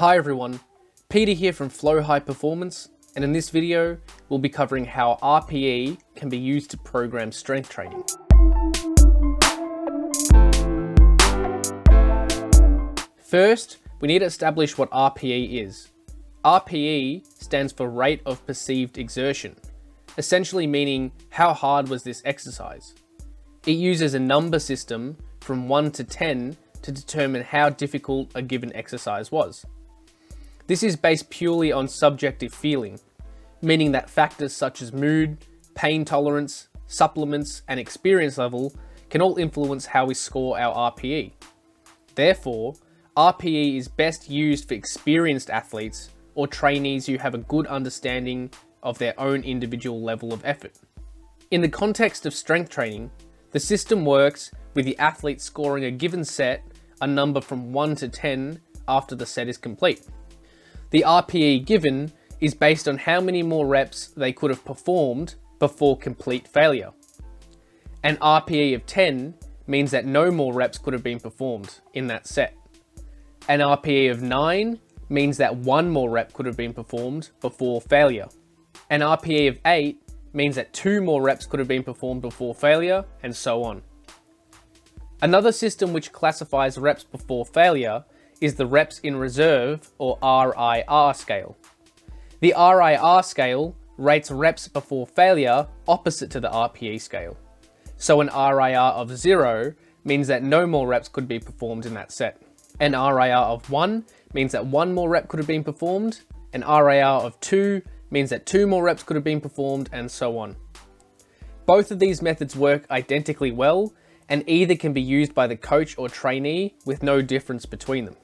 Hi everyone, Peter here from Flow High Performance, and in this video, we'll be covering how RPE can be used to program strength training. First, we need to establish what RPE is. RPE stands for Rate of Perceived Exertion, essentially meaning how hard was this exercise. It uses a number system from 1 to 10 to determine how difficult a given exercise was. This is based purely on subjective feeling, meaning that factors such as mood, pain tolerance, supplements, and experience level can all influence how we score our RPE. Therefore, RPE is best used for experienced athletes or trainees who have a good understanding of their own individual level of effort. In the context of strength training, the system works with the athlete scoring a given set a number from 1 to 10 after the set is complete. The RPE given is based on how many more reps they could have performed before complete failure. An RPE of 10 means that no more reps could have been performed in that set. An RPE of 9 means that one more rep could have been performed before failure. An RPE of 8 means that two more reps could have been performed before failure, and so on. Another system which classifies reps before failure is the reps in reserve, or RIR scale. The RIR scale rates reps before failure opposite to the RPE scale. So an RIR of 0 means that no more reps could be performed in that set. An RIR of 1 means that one more rep could have been performed. An RIR of 2 means that two more reps could have been performed, and so on. Both of these methods work identically well, and either can be used by the coach or trainee with no difference between them.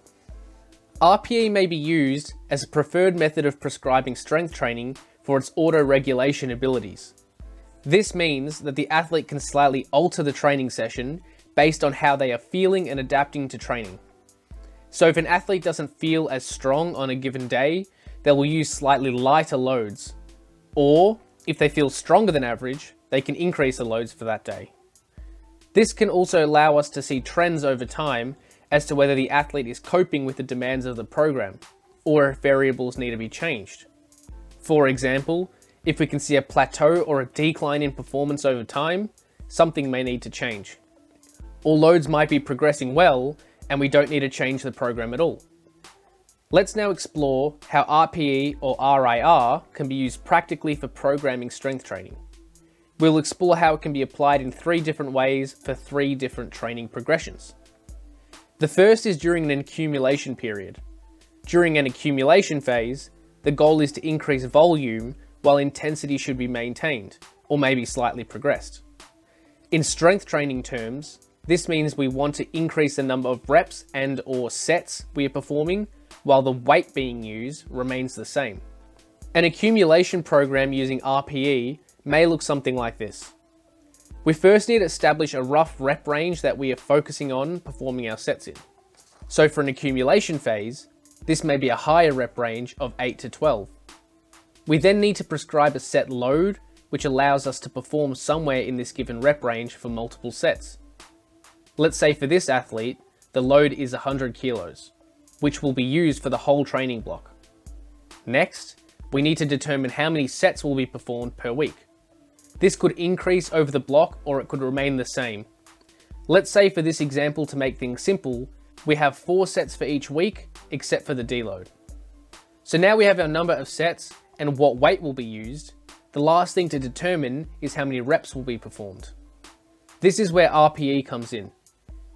RPE may be used as a preferred method of prescribing strength training for its auto-regulation abilities. This means that the athlete can slightly alter the training session based on how they are feeling and adapting to training. So if an athlete doesn't feel as strong on a given day, they will use slightly lighter loads. Or if they feel stronger than average, they can increase the loads for that day. This can also allow us to see trends over time as to whether the athlete is coping with the demands of the program, or if variables need to be changed. For example, if we can see a plateau or a decline in performance over time, something may need to change. Or loads might be progressing well, and we don't need to change the program at all. Let's now explore how RPE or RIR can be used practically for programming strength training. We'll explore how it can be applied in 3 different ways for 3 different training progressions. The first is during an accumulation period. During an accumulation phase, the goal is to increase volume while intensity should be maintained, or maybe slightly progressed. In strength training terms, this means we want to increase the number of reps and/or sets we are performing while the weight being used remains the same. An accumulation program using RPE may look something like this. We first need to establish a rough rep range that we are focusing on performing our sets in. So for an accumulation phase, this may be a higher rep range of 8 to 12. We then need to prescribe a set load, which allows us to perform somewhere in this given rep range for multiple sets. Let's say for this athlete, the load is 100 kilos, which will be used for the whole training block. Next, we need to determine how many sets will be performed per week. This could increase over the block, or it could remain the same. Let's say for this example, to make things simple, we have 4 sets for each week, except for the deload. So now we have our number of sets and what weight will be used. The last thing to determine is how many reps will be performed. This is where RPE comes in.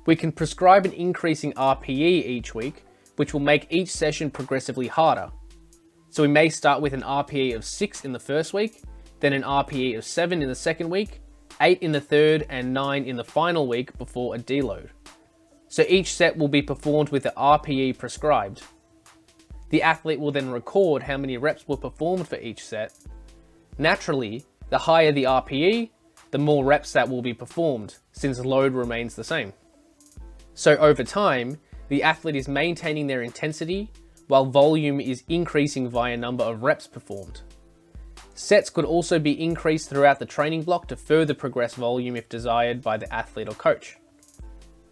We can prescribe an increasing RPE each week, which will make each session progressively harder. So we may start with an RPE of 6 in the first week, then an RPE of 7 in the second week, 8 in the third, and 9 in the final week before a deload. So each set will be performed with the RPE prescribed. The athlete will then record how many reps were performed for each set. Naturally, the higher the RPE, the more reps that will be performed, since load remains the same. So over time, the athlete is maintaining their intensity while volume is increasing via number of reps performed. Sets could also be increased throughout the training block to further progress volume if desired by the athlete or coach.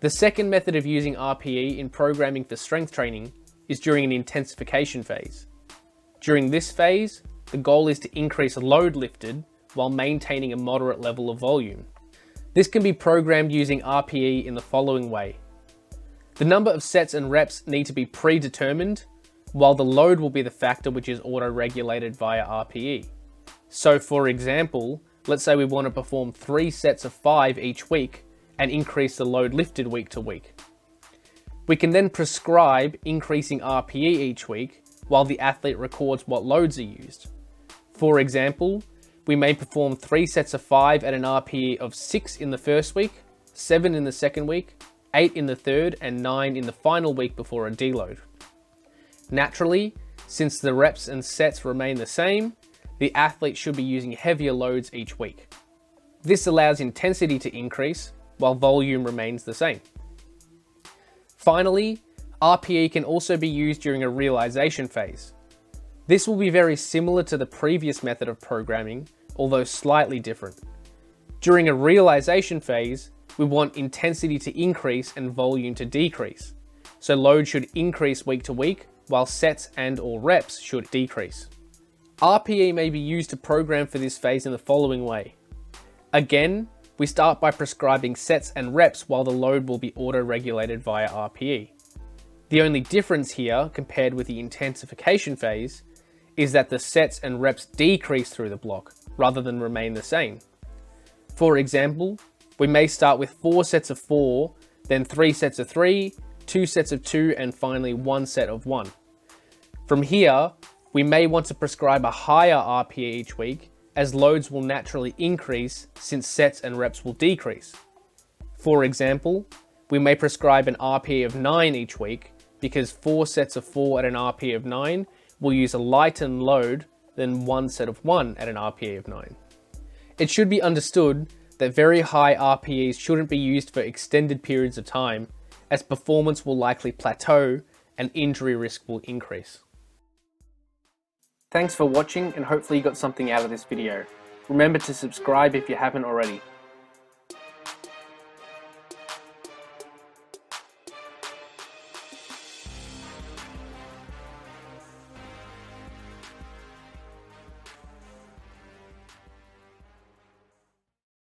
The second method of using RPE in programming for strength training is during an intensification phase. During this phase, the goal is to increase load lifted while maintaining a moderate level of volume. This can be programmed using RPE in the following way. The number of sets and reps need to be predetermined, while the load will be the factor which is auto-regulated via RPE. So for example, let's say we want to perform 3 sets of 5 each week and increase the load lifted week to week. We can then prescribe increasing RPE each week while the athlete records what loads are used. For example, we may perform 3 sets of 5 at an RPE of 6 in the first week, 7 in the second week, 8 in the third, and 9 in the final week before a deload. Naturally, since the reps and sets remain the same, the athlete should be using heavier loads each week. This allows intensity to increase while volume remains the same. Finally, RPE can also be used during a realization phase. This will be very similar to the previous method of programming, although slightly different. During a realization phase, we want intensity to increase and volume to decrease. So load should increase week to week, while sets and/or reps should decrease. RPE may be used to program for this phase in the following way. Again, we start by prescribing sets and reps while the load will be auto-regulated via RPE. The only difference here, compared with the intensification phase, is that the sets and reps decrease through the block, rather than remain the same. For example, we may start with 4 sets of 4, then 3 sets of 3, 2 sets of 2, and finally 1 set of 1. From here, we may want to prescribe a higher RPE each week, as loads will naturally increase since sets and reps will decrease. For example, we may prescribe an RPE of 9 each week, because 4 sets of 4 at an RPE of 9 will use a lightened load than 1 set of 1 at an RPE of 9. It should be understood that very high RPEs shouldn't be used for extended periods of time, as performance will likely plateau and injury risk will increase. Thanks for watching, and hopefully you got something out of this video. Remember to subscribe if you haven't already.